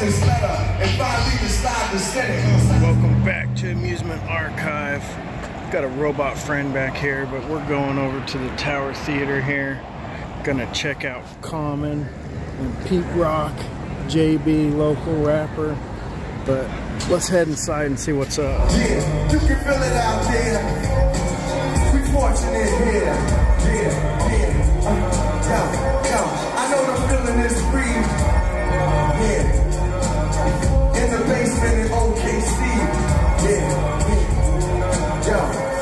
wrote this letter and finally decided to send it. Welcome back to Amusement Archive. Got a robot friend back here, but we're going over to the Tower Theater here. Gonna check out Common and Pete Rock, JB, local rapper. But let's head inside and see what's up. Yeah, you can feel it out there. We fortunate here. Yeah. I know the feeling is free. Yeah. In the basement in OKC. Yeah.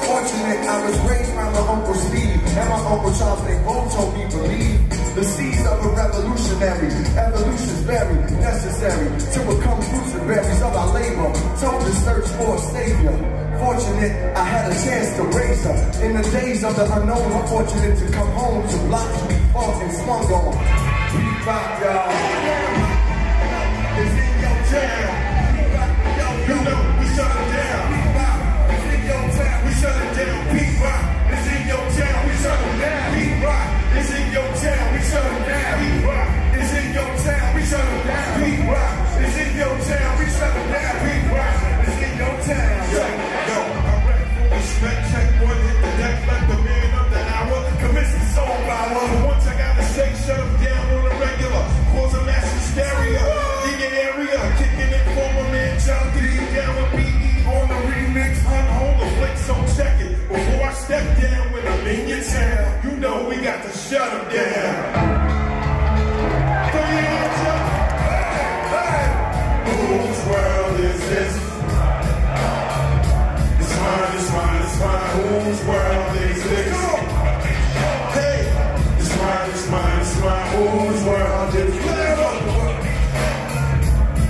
Fortunate I was raised by my Uncle Steve and my Uncle Charles. They both told me believe. The seeds of a revolutionary, evolution's very necessary to become fruits and berries of our labor, told to search for a savior. Fortunate, I had a chance to raise her. In the days of the unknown, I'm fortunate to come home to blocks we fought and swung on. We rock, y'all. It's in your town. We rock, yo, you know we shut it down. We rock, it's in your town. We shut it down. We rock, it's in your town. We shut it down. We rock. It's in your town, we shut them down. We rock. It's in your town, we shut them down. We rock. It's in your town, we shut them down. We rock. It's in your town. Yo, yo, I'm ready for respect. Check boy, hit the deck like the man of the hour. Commence the song by one. Once I got the shake, shut them down on the regular. Cause a mass hysteria. In the area, kicking it for my man. Child getting down with BE on the remix. Unhold the flick, so check it. Before I step down when I'm in your town, you know we got to shut them down. Throw your hands up. Bang, bang. Whose world is this? It's mine, it's mine, it's mine. Whose world is this? Hey, it's mine, it's mine, it's mine. Whose world is this?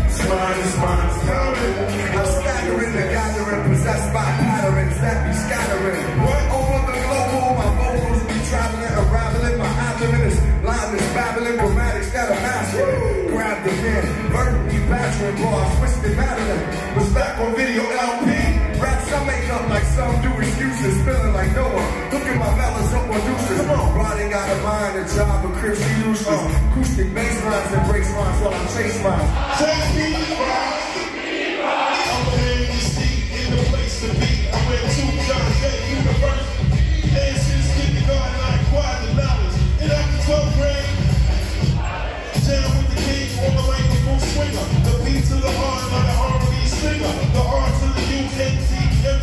It's mine, it's mine, it's mine. I'm staggering the gathering, possessed by patterns that be scattering. What over the globe, my vocals be traveling, unraveling. My abdomen is live, is babbling, grammatics that are mastering. Grab the pen, vertically battering, bars, twisted Madeline. Was back on video LP. Raps I make up like some do excuses, feeling like Noah. Looking my melons up on deuces. Come on, riding out of mind, a job of crips useless. Acoustic bass lines and breaks lines while I chase mine. Chase me, rise, I'm a man you see in the place to be. I went to John Jay University. And since kindergarten, I acquired the knowledge. And after 12th grade, down with the king, on the lane, the full swinger. The beat to the heart, not the R&B singer. The R to the UNT, MC, and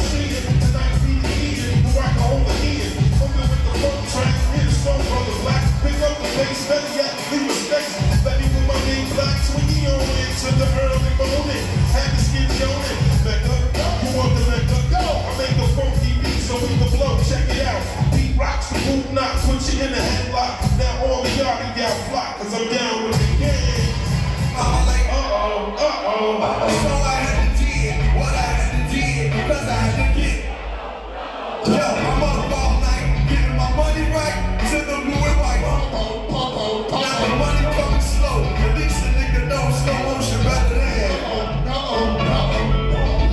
the 19E, and who I can hold a hand. Fucking with the funk track, hit a song from the black. Pick up the bass, better yet, leave respect. Let me put my name black, swinging on into the early morning. Had to skip your name. Let her go, you want to let her go. I make a funky beat so we can blow, check it out. Beat rocks, the boot knocks, put you in the headlock. Now all the yardie down flock, cause I'm down with the game. Uh-oh, uh-oh, that's all I had to did, what I had to did, cause I had to get. Yo, I'm up all night, getting my money right, to the blue and white. Now the money coming slow, at least a nigga knows slow motion rather than.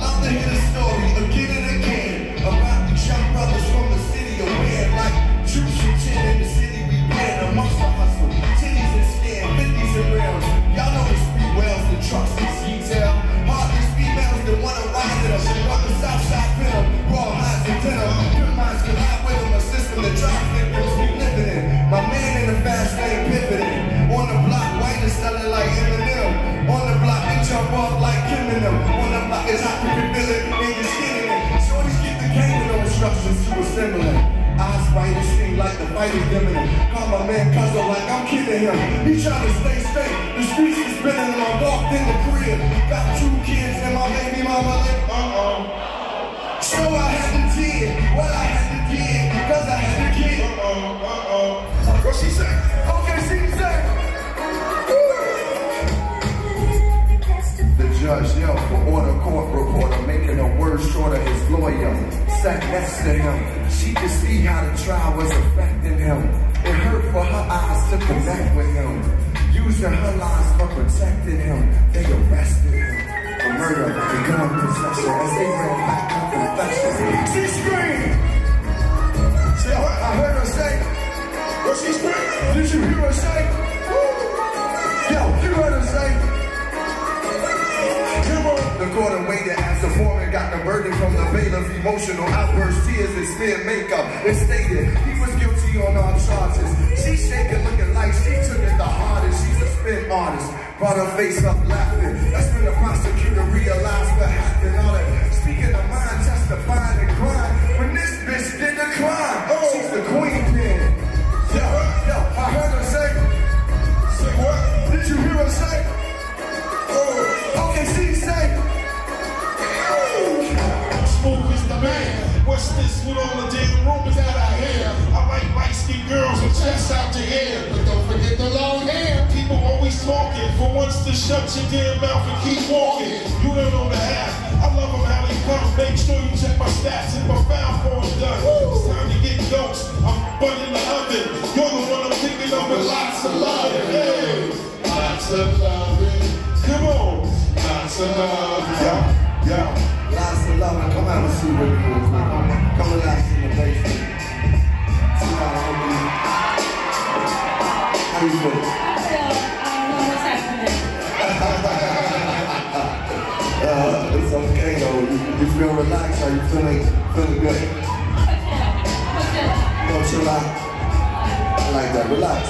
I'm the hit of story, again and again, about the young brothers from the city of man, like juice and chin in the city we been amongst the hustle, titties and skin, 50s and rails. Y'all know the street wells, the trucks, the detail. Hardly females that wanna rise it up. On the south side, fill up, raw highs and dinner. Your minds collide with them, a system that drives their bills we living in. My man in the fast lane pivoting. On the block, white is selling like M&M. On the block, they jump off like Kim and them. On the block, it's hot to feel it, niggas skinning it. Shorties get the cane with no instructions to assimilate. Eyes white and sleep like the fight is imminent. Call my man Puzzle like I'm kidding him. He tryna stay straight. The streets is spinning and I walked in the crib. Got two kids and my baby mama like, So I had to did what I had to did because I had to get. What she say? Okay, she say. The judge yelled for order, court reporter, making a word shorter his lawyer. Sat next to him. She could see how the trial was affecting him. It hurt for her eyes to connect with him. Using her lies for protecting him. They arrested him for murder and gun possession as they read back her confessions. She screamed! I heard her say, what she screamed? Did you hear her say? Yo, you heard her say, record and waited as the foreman got the burden from the veil of emotional outbursts, tears, and smeared makeup. It stated he was guilty on all charges. She's shaking, looking like she took it the hardest. She's a spin artist, brought her face up laughing. That's when the prosecutor realized what happened. All that speaking of mind, testifying and crying. When this bitch did the crime, oh, she's the queen then. Yo, yo, I heard her say, say what? Did you hear her say? Oh, okay, she say, oh, Smoke is the man. What's this with all the damn rumors out of here? I like light-skinned girls with chests out the air, but don't forget the long hair. People always talking. For once, to shut your damn mouth and keep walking. You don't know the half. I love them how they come. Make sure you check my stats and my foul form done. It's time to get yokes. I'm burning the oven. You're the one I'm thinking of with lots of love. Hey, lots of love. Come on, lots of love, yeah, yeah. Lots of love, come out and see what it is, man. Come relax in the basement. See how I do. How you doing? I don't know what's happening. It's okay though, you feel relaxed, are you feeling good? Don't chill out. I like that, relax.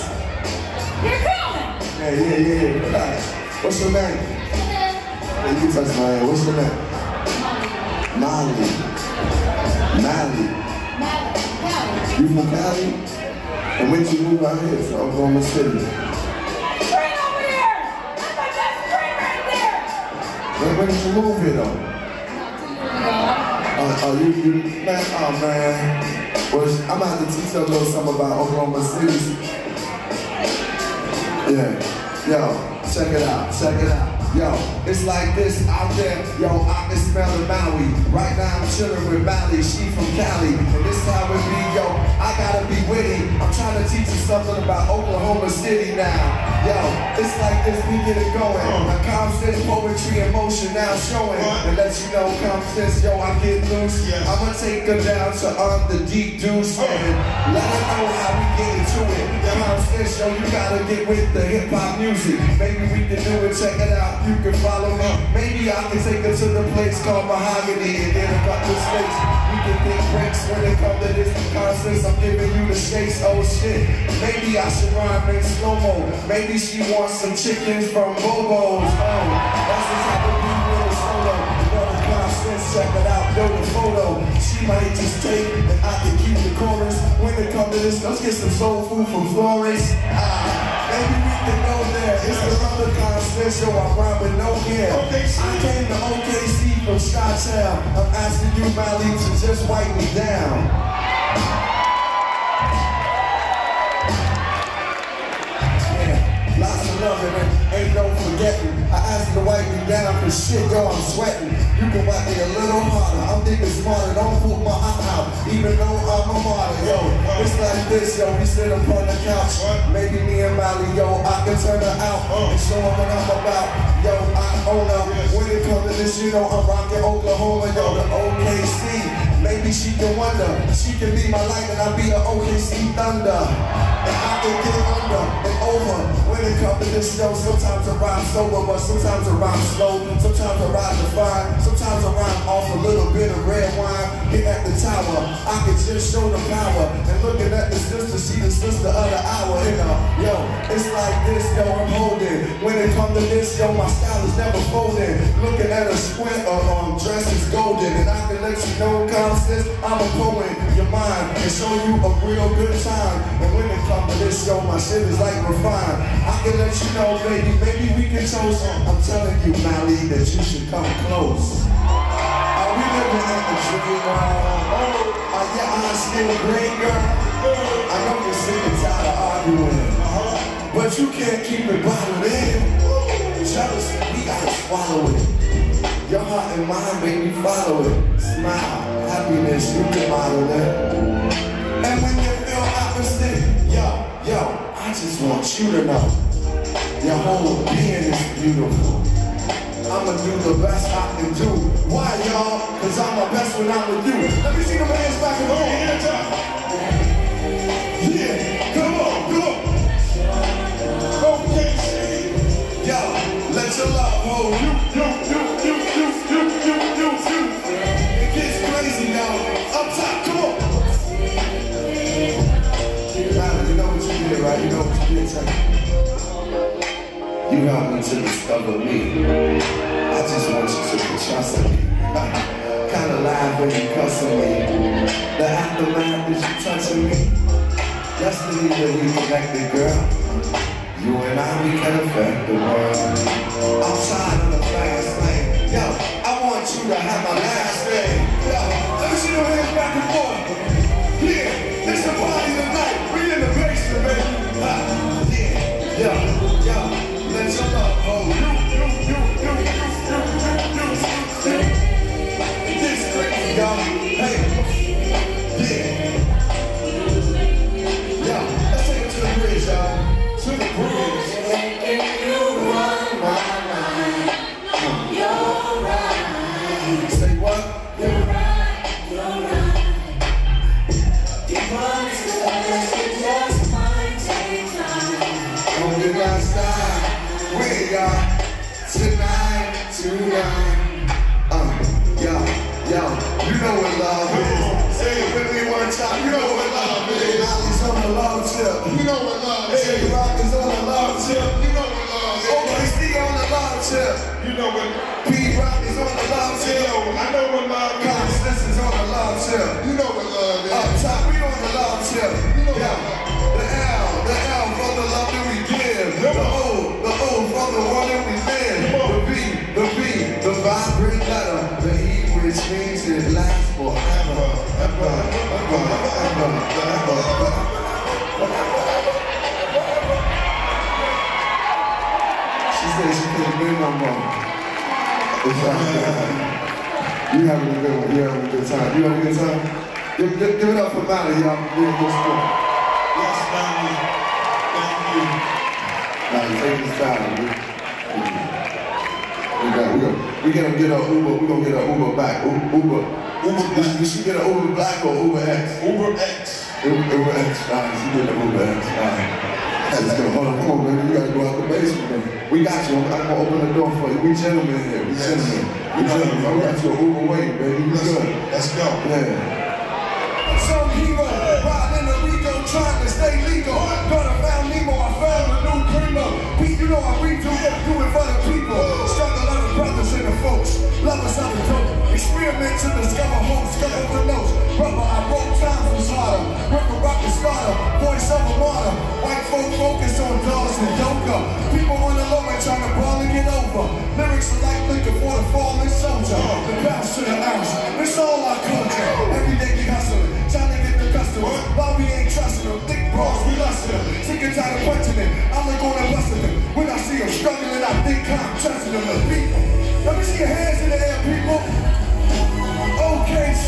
You're coming! Yeah, relax. What's your name? Hey, you touch my hand. What's your name? Molly. Molly. You from Cali? And when did you move out here to Oklahoma City? Right over here! That's my best friend right there! When did you move here though? Man. Well, I'm about to teach you a little something about Oklahoma City. Yeah. Yo, check it out, check it out. Yo, it's like this out there. Yo, I can smell the Maui. Right now I'm chilling with Molly, she from Cali. And this time with me, yo, I gotta be witty. I'm trying to teach you something about Oklahoma City now. Yo, it's like this, we get it going. My confidence, poetry, emotion now showing. And let you know, confidence, yo, I get loose. I'ma take her down to the deep deuce. And let her know how we get into it. Confidence, yo, you gotta get with the hip hop music. Maybe we can do it, check it out, you can follow me. Maybe I can take her to the place called Mahogany. And then about the space, we can think bricks. When it comes to this nonsense, I'm giving you the shakes, oh shit. Maybe I should rhyme in slow-mo. Maybe she wants some chickens from Bobo's. Oh, that's the type of people with a solo. You know the constants, check it out, yo, the photo. She might just take, and I can keep the chorus. When it comes to this, let's get some soul food from Flores. Maybe we can go there. It's another conversation. I'm rhyming no care. I came to OKC from Chi-Town. I'm asking you, Molly, to just wipe me down. Yeah, lots of loving and ain't no forgetting. I asked you to wipe me down for shit, yo, I'm sweating. You can wipe me a little harder. I'm thinking smarter. Don't put my eye out, even though I'm a martyr, yo. It's like this, yo, we sit up on the couch. Maybe me and Molly, yo, I can turn her out and show her what I'm about. Yo, I own her. When it comes to this, you know I'm rocking Oklahoma, yo, the OKC. Maybe she can wonder. She can be my light and I'll be the OKC thunder. And I can get under and over. When it comes to this, yo, sometimes I rhyme sober, but sometimes I rhyme slow, sometimes I rhyme defined, sometimes I rhyme off a little bit of red wine. Hit at the tower, I can just show the power. And looking at the sister, she the sister of the hour. You know, yo, it's like this, yo, I'm holding. When it comes to this, yo, my style is never folding. Looking at a squint of dress is golden. And I can let you know, conscious, I'm a poet in your mind and show you a real good time. And when it comes to this, yo, my shit is like refined. I can let you know, baby, maybe we can show some. I'm telling you, Molly, that you should come close. Are we living in the dream world? Oh, are your eyes still green, girl? I know you're sick and tired of arguing, but you can't keep it bottled in. Jealousy, we gotta swallow it. Your heart and mind make me follow it. Smile, happiness, you can model it. And when you feel opposite, yo, I just want you to know your whole being is beautiful. I'ma do the best I can do. Why, y'all? Cause I'm my best when I'm with you. Let me see the hands back and roll. Yeah, come on, come on. Okay, yo, let your love hold you. You want me to discover me. I just want you to trust me. Kinda laugh when you cussing me. The aftermath is you touching me. Yesterday that we connected, girl. You and I, we can affect the world. Outside of the fast lane. Yo, I want you to have my last name. Yo, let me see your hands back and forth. Yeah, it's the party tonight. We in the basement, baby. Yeah, yo. Let's go. Oh, you. This crazy, y'all. Hey, yeah. Yo, let's take it to the bridge, y'all. To the bridge. You run my mind. You're right. Say what? You're right. You're right. It runs the best. It just might take time. Only by style. We are tonight, yo, you know what love is. Say it with me one time, you know what love is. Ollie's on a love tip, you know what love is. Pete Rock is on a love tip, you know what love is. OKC on a love tip, you know what. Pete Rock is on a love tip, I know what love is. Conscience is on a love tip, you know what love is. Up top, we on a love tip, you know what. The L for the love that we give. The O for the one that we live. The B, the vibrant letter. The E, which means it lasts forever. Ever. She said she couldn't be my mom. You having a good one. You having a good time. You having a good time? Give it up for Maddie, y'all. Doing this stuff. Yes, family. Thank you. Now, take this time. We're gonna get an Uber. We're gonna get an Uber back. Uber. We should get an Uber Black or UberX. UberX. All right, she get an UberX. All right. Let's go. Hold on, baby. We gotta go out the basement, baby. We got you. I'm gonna open the door for you. We gentlemen here. We gentlemen. We gentlemen. I got you an Uber waiting, baby. We good. Let's go. Yeah. Some hero riding the trying to stay legal. Gonna found Nemo, I found a new primo. Pete, you know I redo it, do it for the people. Struggle of the brothers and the folks. Lovers of the dope. Experiment to discover hope, scuttle the notes. Brother, I broke time from slaughter. River rock and starter, voice of a martyr. White folk focus on dogs and yoga. People on the lower trying to ball and get over. Lyrics are like liquor for the fallen soldier. The bounce to the ounce, it's all our culture. Every day we hustling, trying to get the customer. While we ain't trusting them, thick bras, we lusting them. Sick and tired of punching them, I'm not gonna bustin' them. When I see them struggling, I think I'm trusting them. Let me see your hands in the air, people. OKC,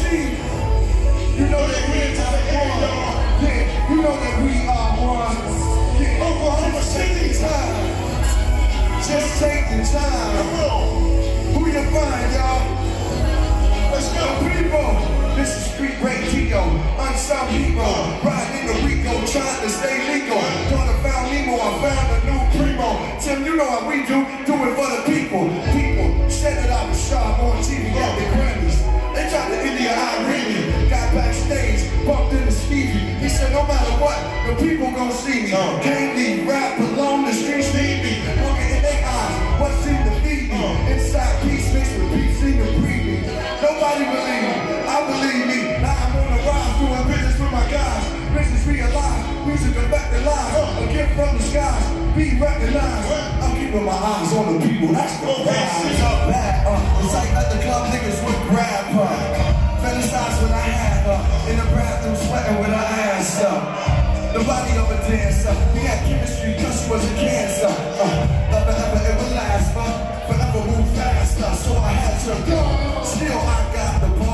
you know that we are one. Yeah, you know that we are one. Yeah, Oklahoma City time. Just take the time. Who you find, y'all? Let's go, people. This is street radio, unsung hero. Riding in the Rico, trying to stay legal. Gonna found Nemo, I found a new primo. Tim, you know how we do it for the people. People said that I was sharp on TV at the Grammys. They tried to India, I really got backstage, bumped into Stevie. He said, no matter what, the people gon' see me. Can't leave rap alone, the streets need me. Looking in their eyes, what seemed to feed me. Inside peace mixed with peace, seemed to breed me. Nobody believed me. Believe me, now I'm on the rise, doing business with my guys. Business realized, music effective lives. A gift from the skies, be recognized. I'm keeping my eyes on the people, that's the prize. I'm bad, it's like at the club niggas would grab her. Fantasize when I had her, in the bathroom sweating with her ass up. The body of a dancer, we had chemistry cause she was a cancer. Love forever, it will last, forever move faster. So I had to go, still I got the ball.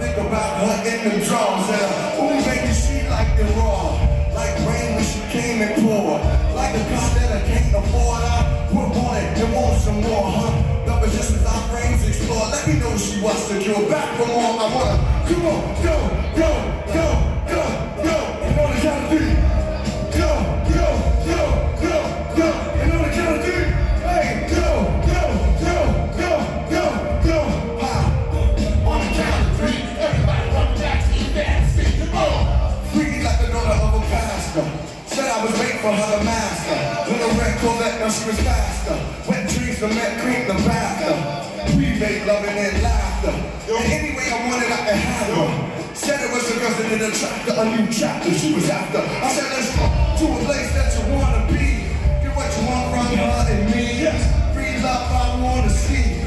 Think about her in the drums and ooh, baby, she liked it raw. Like rain when she came and poured. Like a car that I can't afford. I would want it and want some more, huh? That was just as our brains explored. Let me know she was secure. Back from all I wanna. Come on, go, go, go, go, go. And on the count of three. Go, go, go, go, go. And on the count of three. Hey, go, go, go, go, go, go. On the count. Said I was waiting for her to master. the Met Creek, the pasta, pre-made loving and laughter. And anyway I wanted I could have her. Said it was a cousin in a tractor, a new chapter she was after. I said let's go to a place that you wanna be. Get what you want from her and me. Free love I wanna see.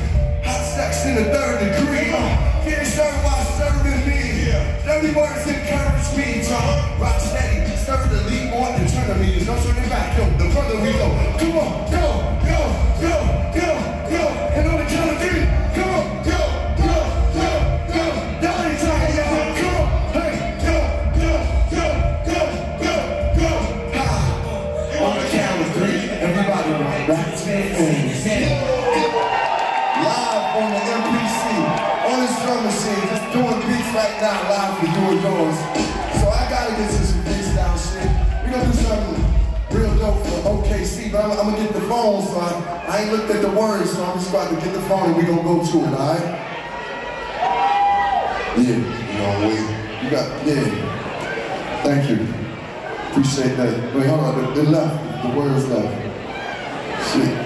Hot sex in the 3rd degree. Getting served while serving me. Dirty words encourage me. Rock steady, serve the lead on and turn the meters. Don't turn it back, yo, the further we go. Come on, go, go, go, go, go. And on the count of 3, come on, go, go, go, go. That ain't talking, y'all. Come on, hey, go, go, go, go, go, go. Ha! On the count of 3, everybody right back to the on the MPC, on this drum machine, just doing beats right now live for you and yours. So I gotta get to some freestyle shit. We gonna do something real dope for OKC, but I'm gonna get the phone, so I ain't looked at the words, so I'm just about to get the phone and we gonna go to it, alright? Yeah, you know, we, you got, yeah. Thank you. Appreciate that. Wait, hold on, they left, the words left. Shit.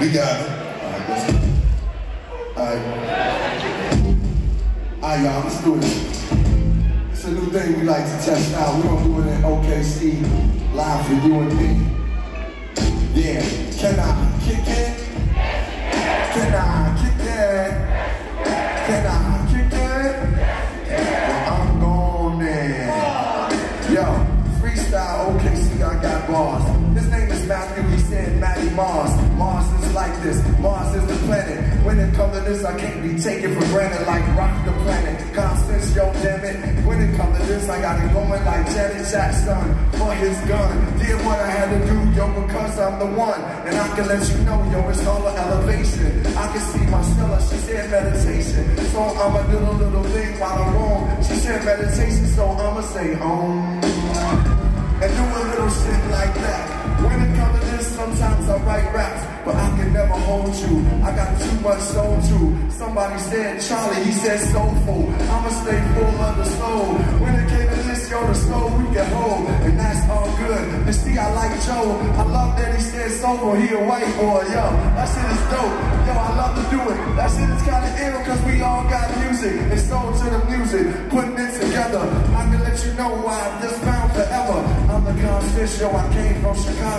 We got it. Alright, y'all, let's do it. It's a new thing we like to test out. We're gonna do it in OKC, live for you and me. Yeah, can I kick it? Can I kick it? Can I kick it? Well, I'm gone then. Yo. Freestyle, OKC, I got bars. His name is Matthew, he said Matty Mars. Mars is like this, Mars is the planet. When it comes to this, I can't be taken for granted like rock the planet. Constance, yo, damn it. When it comes to this, I got it going like Janet Jackson for his gun. Did what I had to do, yo, because I'm the one. And I can let you know, yo, it's all an elevation. I can see my stella, she said meditation. So I'ma do a little thing while I'm wrong. She said meditation, so I'ma say home. And do a little shit like that. When it comes to this, sometimes I write raps, but I can never hold you. I got too much soul to. Somebody said Charlie, he said soulful. I'ma stay full of the soul. When it came to this, yo, the soul we can hold, and that's all good. And see, I like Joe. I love that he said soulful. He a white boy, yo. That shit is dope. Yo, I love to do it. That shit is kinda ill, cause we all got music. It's soul to the music, putting it together. I can let you know why I'm just found forever. I'm the conscious, yo, I came from Chicago.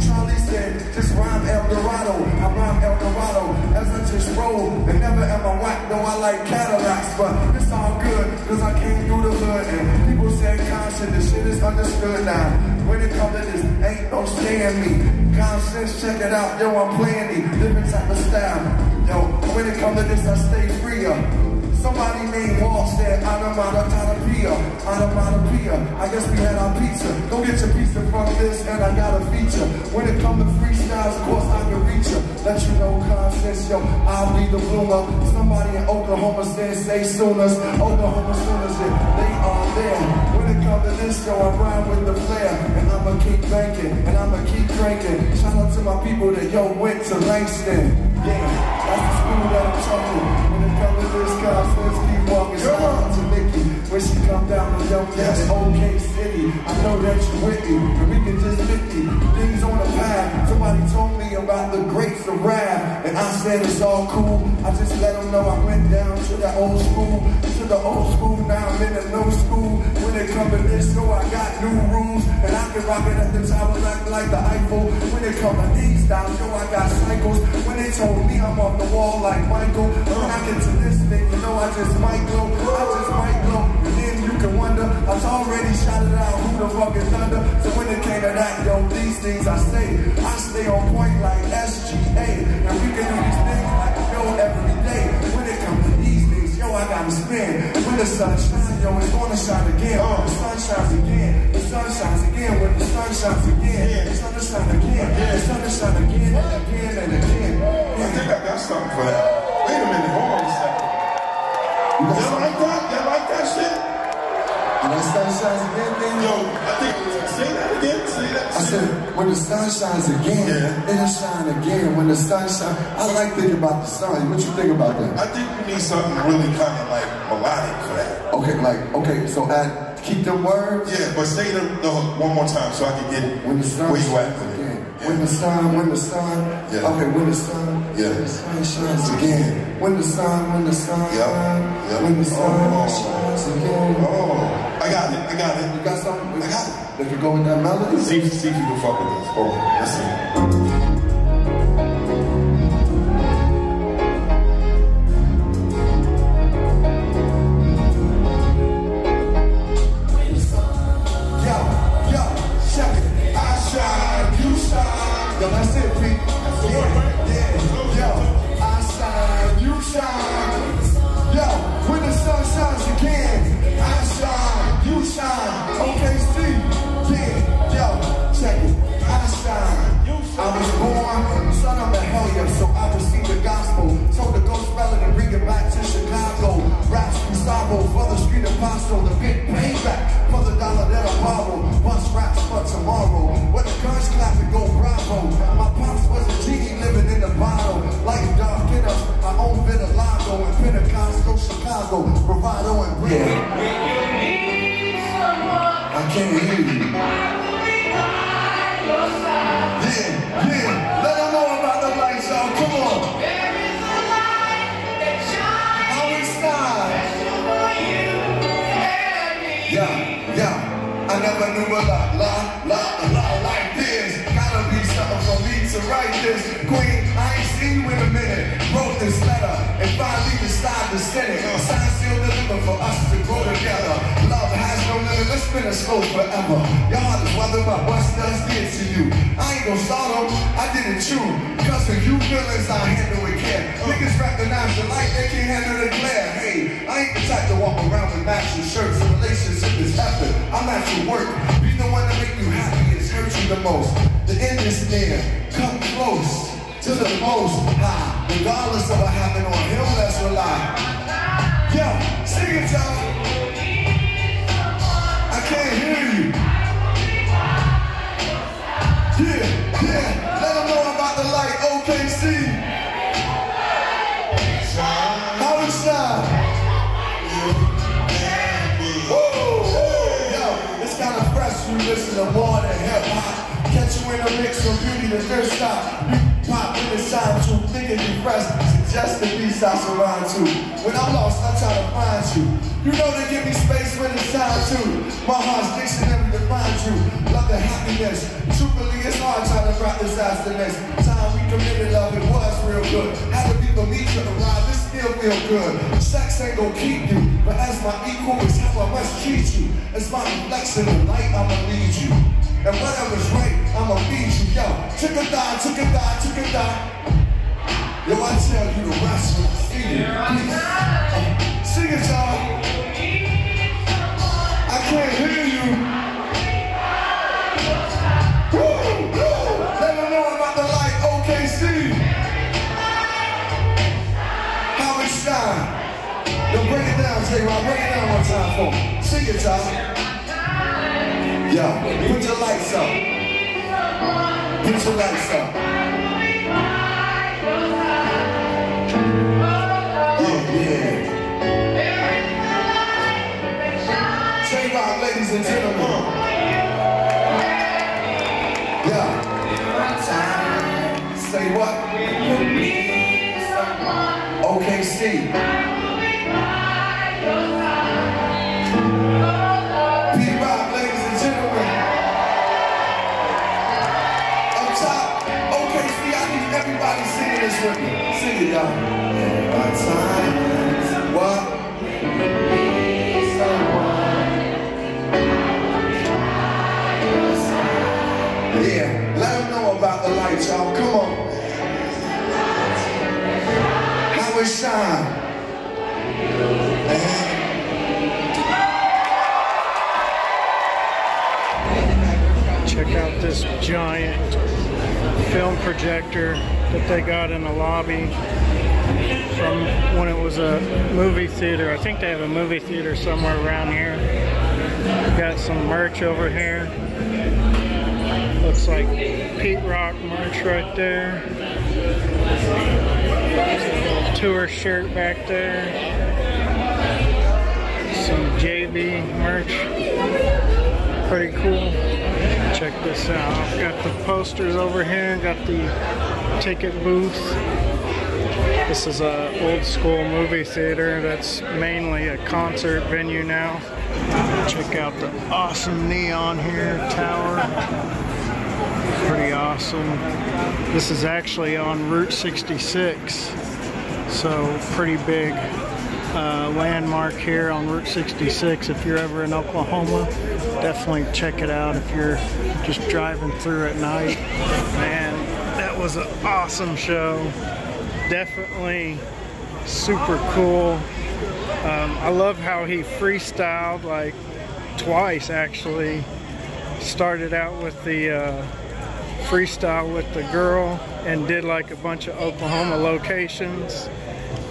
Charlie said, just rhyme El Dorado. I rhyme El Dorado as I just roll. And never am I whack, though I like cataracts. But it's all good, cause I came through the hood. And people said conscious, this shit is understood now. When it comes to this, ain't no staying me. Conscious, check it out, yo, I'm playing these different type of style. Yo, when it comes to this, I stay freer. Somebody named Walt said, onomatopoeia. I guess we had our pizza. Go get your pizza from this, and I got a feature. When it comes to freestyles, of course I can reach you. Let you know, conscious, yo, I'll be the bloomer. Somebody in Oklahoma said, say Sooners. Oklahoma Sooners, yeah, they are there. When it comes to this, yo, I rhyme with the flair. And I'ma keep banking, and I'ma keep drinking. Shout out to my people that, yo, went to Langston. Yeah, that's the school that I'm talking. Come to this conscious, keep walking, shout out to Nikki. When she come down to Young, that's OK City. I know that you with me, and we can just 50 things on the path. Somebody told me about the grapes of wrath, and I said it's all cool. I just let them know I went down to that old school. To the old school, now I'm in the no school. When it comes to this, so I got new rules, and I can rock it at the Tower Theater like the Eiffel. When it comes to these styles, yo, I got cycles. When they told me I'm off the wall like Michael, when I get to this thing, you know I just might go. I just might go, and then you can wonder. I was already shouted out, who the fuck is thunder? So when it came to that, yo, these things I say, I stay on point like SGA, and we can do these things like yo every day. When it comes to yo, I gotta spin. When the sun shines, yo, it's gonna shine again. The sun shines again. The sun shines again. When the sun shines again, it's gonna shine again. It's gonna shine again and again and again. Yeah, I think I got something for that. Wait a minute, hold on a second. Y'all like that? Y'all like that shit? When the sun shines again, then yo, I think say that again. Say that. I said, when the sun shines again, it'll shine again. When the sun shines, I like thinking about the sun. What you think about that? I think we need something really kind of like melodic for that. Okay, like okay, so add Keep the words. Yeah, but say the one more time so I can get it. When the sun, where you at? Again. Yeah. When the sun, when the sun. Yeah. Okay, when the sun, yeah. When the sun shines again. When the sun, when the sun. Yeah. Yep. When the sun shines again. Oh, I got it. I got it. You got something? I got it. If you go with that melody, see if you can fuck with this. Oh, let's see. Over here, looks like Pete Rock merch right there, tour shirt back there, some JB merch. Pretty cool. Check this out. Got the posters over here. Got the ticket booth. This is an old school movie theater that's mainly a concert venue now. Check out the awesome neon here tower. Pretty awesome. This is actually on Route 66. So pretty big landmark here on Route 66. If you're ever in Oklahoma, definitely check it out if you're just driving through at night. Man, that was an awesome show. Definitely super cool. I love how he freestyled like twice actually. Started out with the freestyle with the girl and did like a bunch of Oklahoma locations.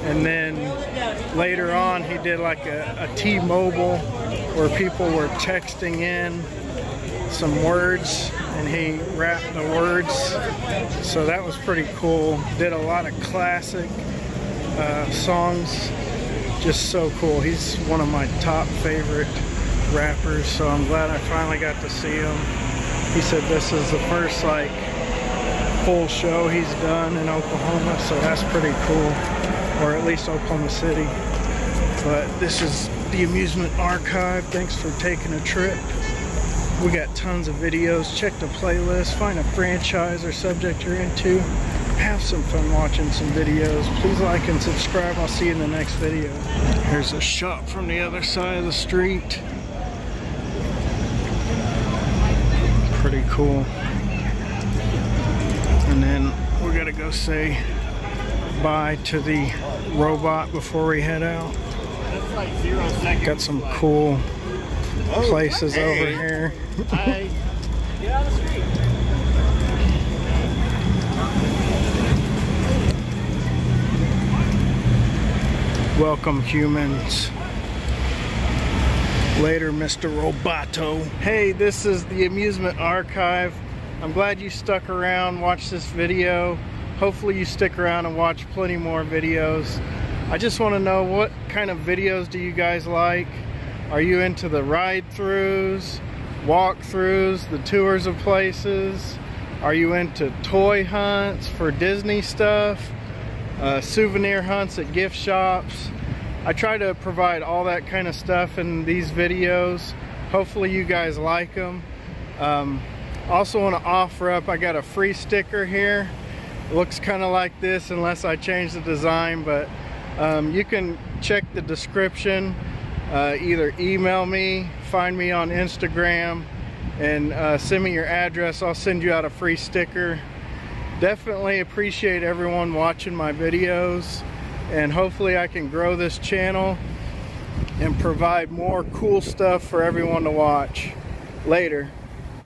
And then later on, he did like a T-Mobile where people were texting in some words and he rapped the words. So that was pretty cool. Did a lot of classic songs. Just so cool. He's one of my top favorite rappers. So I'm glad I finally got to see him. He said this is the first like full show he's done in Oklahoma. So that's pretty cool. Or at least Oklahoma City. But this is the Amusement Archive. Thanks for taking a trip. We got tons of videos. Check the playlist. Find a franchise or subject you're into. Have some fun watching some videos. Please like and subscribe. I'll see you in the next video. Here's a shot from the other side of the street. Pretty cool. And then we're gonna go say bye to the robot before we head out. Got some cool places over here. Get out of the street. Welcome, humans. Later, Mr. Roboto. Hey, this is the Amusement Archive. I'm glad you stuck around, watched this video. Hopefully you stick around and watch plenty more videos. I just want to know, what kind of videos do you guys like? Are you into the ride-throughs, walk-throughs, the tours of places? Are you into toy hunts for Disney stuff? Souvenir hunts at gift shops? I try to provide all that kind of stuff in these videos. Hopefully you guys like them. Also want to offer up, I got a free sticker here. Looks kind of like this unless I change the design, but you can check the description, either email me, find me on Instagram, and send me your address. I'll send you out a free sticker. Definitely appreciate everyone watching my videos, and hopefully I can grow this channel and provide more cool stuff for everyone to watch. Later.